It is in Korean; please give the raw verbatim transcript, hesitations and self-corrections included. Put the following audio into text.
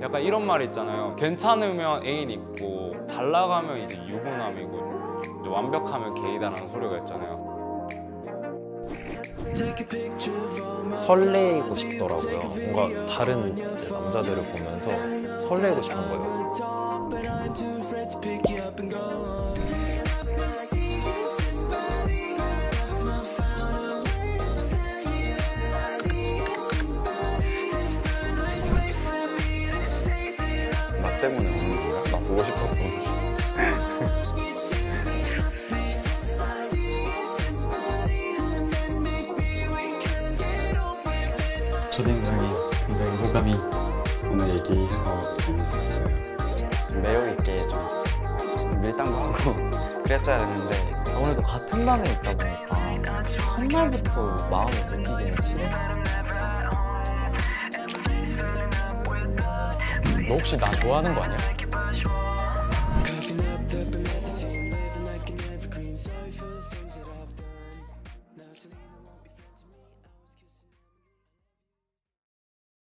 약간 이런 말 있잖아요. 괜찮으면 애인 있고 잘 나가면 이제 유부남이고 이제 완벽하면 게이다라는 소리가 있잖아요. 설레고 싶더라고요. 뭔가 다른 남자들을 보면서 설레고 싶은 거예요. 나 때문에 우는 거야? 나 보고 싶었고. 초대영상이 굉장히 호감이 오늘 얘기해서 재밌었어요. 매우 있게 좀 밀당도 하고 그랬어야 했는데 아무래도 같은 방에 있다 보니까 첫날부터 마음을 느끼기는 싫어요. 너 혹시 나 좋아하는 거 아니야?